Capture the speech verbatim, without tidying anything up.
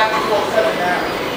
back to twelve seven now.